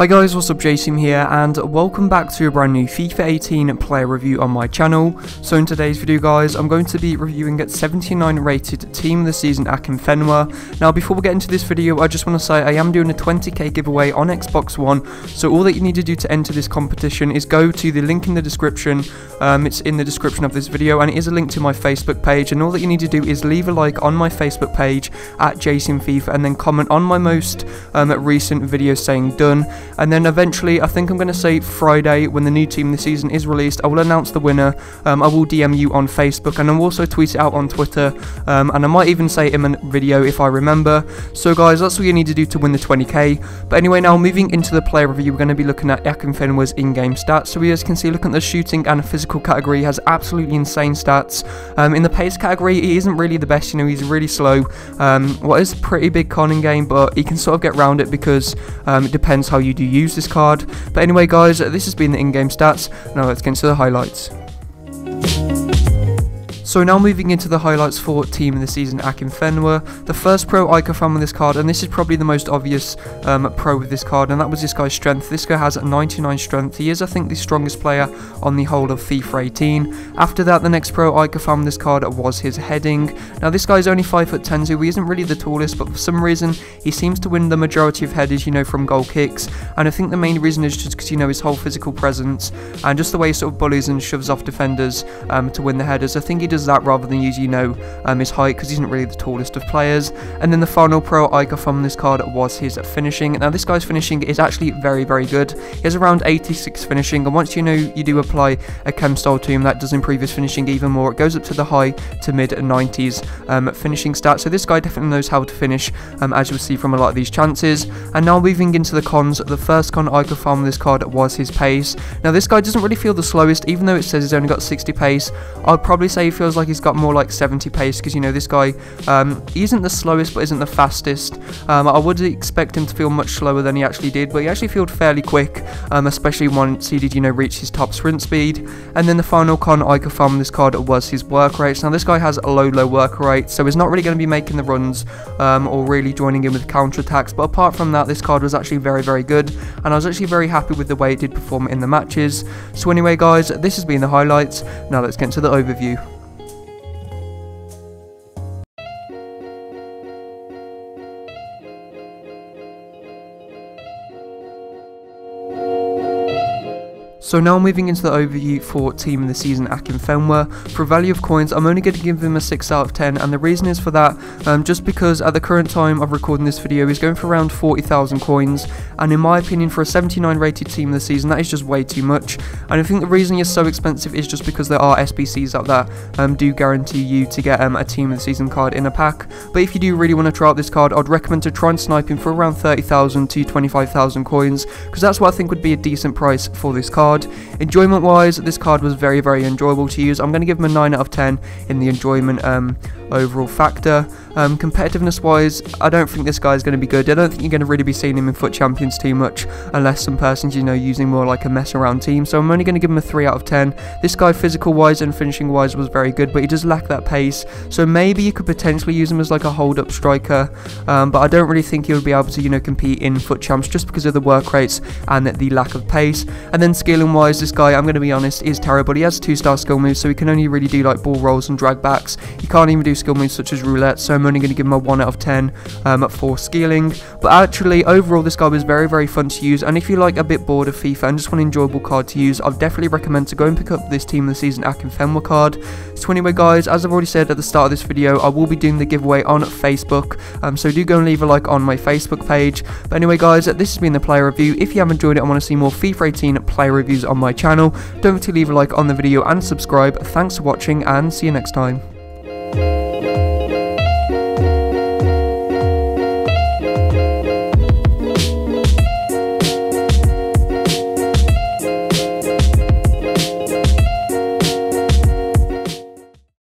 Hi guys, what's up, JCM here, and welcome back to a brand new FIFA 18 player review on my channel. So in today's video guys, I'm going to be reviewing at 79 rated Team of the Season Akinfenwa. Now before we get into this video, I just want to say I am doing a 20k giveaway on Xbox One, so all that you need to do to enter this competition is go to the link in the description. It's in the description of this video, and it is a link to my Facebook page, and all that you need to do is leave a like on my Facebook page at JCMFIFA and then comment on my most recent video saying done. And then eventually, I think I'm going to say Friday, when the new Team of the Season is released, I will announce the winner. I will DM you on Facebook, and I'll also tweet it out on Twitter, and I might even say it in a video if I remember. So guys, that's all you need to do to win the 20k. But anyway, now moving into the player review, we're going to be looking at Akinfenwa's in-game stats. So we, as you can see, look at the shooting and physical category, he has absolutely insane stats. In the pace category, he isn't really the best, you know, he's really slow. What is a pretty big con in game, but he can sort of get around it because it depends how you do use this card. But anyway guys, this has been the in-game stats. Now let's get into the highlights. So now moving into the highlights for Team of the Season Akinfenwa, the first pro I could find with this card, and this is probably the most obvious pro with this card, and that was this guy's strength. This guy has 99 strength. He is, I think, the strongest player on the whole of FIFA 18. After that, the next pro I could find with this card was his heading. Now this guy is only 5'10", so he isn't really the tallest, but for some reason he seems to win the majority of headers, you know, from goal kicks, and I think the main reason is just because, you know, his whole physical presence and just the way he sort of bullies and shoves off defenders to win the headers. I think he does that rather than use, you know, his height, because he's not really the tallest of players. And then the final pro I got from this card was his finishing. Now this guy's finishing is actually very, very good. He has around 86 finishing, and once, you know, you do apply a chem style to him, that does improve his finishing even more. It goes up to the high to mid 90s finishing stats, so this guy definitely knows how to finish, as you'll see from a lot of these chances. And now moving into the cons, the first con I got from this card was his pace. Now this guy doesn't really feel the slowest, even though it says he's only got 60 pace. I'd probably say he feels like he's got more like 70 pace, because, you know, this guy he isn't the slowest but isn't the fastest. I would expect him to feel much slower than he actually did, but he actually felt fairly quick, especially once he did, you know, reach his top sprint speed. And then the final con I could find on this card was his work rates. Now this guy has a low work rate, so he's not really going to be making the runs or really joining in with counter attacks, but apart from that, this card was actually very, very good, and I was actually very happy with the way it did perform in the matches. So anyway guys, this has been the highlights. Now let's get into the overview. So now moving into the overview for Team of the Season Akinfenwa. For value of coins, I'm only going to give him a 6 out of 10, and the reason is for that, just because at the current time of recording this video, he's going for around 40,000 coins, and in my opinion, for a 79 rated Team of the Season, that is just way too much. And I think the reason he's so expensive is just because there are SBCs out there do guarantee you to get a Team of the Season card in a pack. But if you do really want to try out this card, I'd recommend to try and snipe him for around 30,000 to 25,000 coins, because that's what I think would be a decent price for this card. Enjoyment wise, this card was very, very enjoyable to use. I'm going to give him a 9 out of 10 in the enjoyment overall factor. Competitiveness wise, I don't think this guy is going to be good. I don't think you're going to really be seeing him in foot champions too much, unless some person's, you know, using more like a mess around team. So I'm only going to give him a 3 out of 10. This guy physical wise and finishing wise was very good, but he does lack that pace, so maybe you could potentially use him as like a hold up striker, but I don't really think he would be able to, you know, compete in foot champs just because of the work rates and the lack of pace. And then skilling wise, this guy, I'm going to be honest, is terrible. He has 2-star skill moves, so he can only really do like ball rolls and drag backs. He can't even do skill moves such as roulette, so I'm only going to give him a 1 out of 10 for skilling. But actually, overall, this guy was very, very fun to use, and if you like a bit bored of FIFA and just want an enjoyable card to use, I'd definitely recommend to go and pick up this Team of the Season Akinfenwa card. So anyway guys, as I've already said at the start of this video, I will be doing the giveaway on Facebook, so do go and leave a like on my Facebook page. But anyway guys, this has been the player review. If you have enjoyed it and want to see more FIFA 18 player reviews on my channel, don't forget to leave a like on the video and subscribe. Thanks for watching, and see you next time.